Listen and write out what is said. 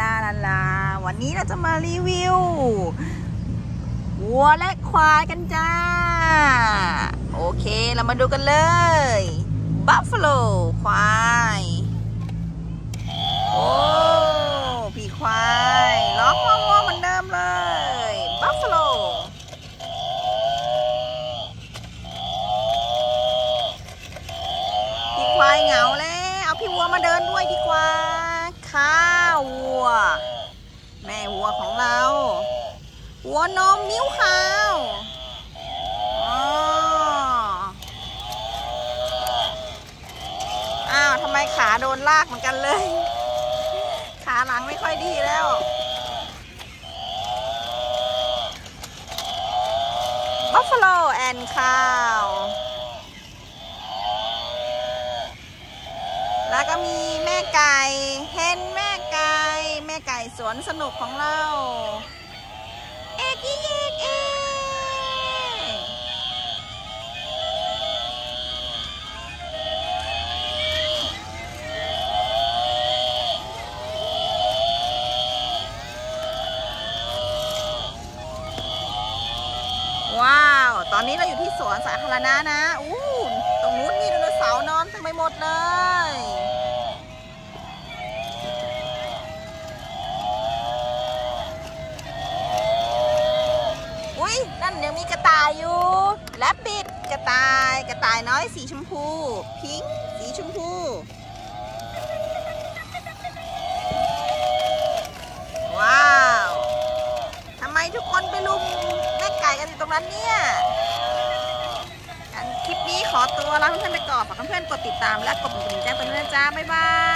ลาลาลาวันนี้เราจะมารีวิววัวและควายกันจ้าโอเคเรามาดูกันเลยบัฟฟาโลควายโอ้พี่ควายร้องว้าวๆเหมือนเดิมเลยบัฟฟาโลพี่ควายเหงาแล้วเอาพี่วัวมาเดินด้วยดีกว่าข้าวัวแม่วัวของเราวัวนมนิ้วขาวอ้าวทำไมขาโดนลากเหมือนกันเลยขาหลังไม่ค่อยดีแล้วบัฟฟาโลแอนด์คาวแล้วก็มีแม่ไก่เห็นแม่ไก่สวนสนุกของเราเอกเอกเอกว้าวตอนนี้เราอยู่ที่สวนสาธารณะนะอู้ตรงนู้นมีไดโนเสาร์นอนเต็มไปหมดเลยอุ้ยนั่นยังมีกระต่ายอยู่แรบบิทกระต่ายน้อยสีชมพูพิงค์สีชมพูว้าวทำไมทุกคนไปลุมแม่ไก่กันอยู่ตรงนั้นเนี่ยคลิปนี้ขอตัวลาเพื่อนๆไปก่อนฝากเพื่อนๆกดติดตามและกดกระดิ่งแจ้งเตือนด้วยจ้าบ๊ายบาย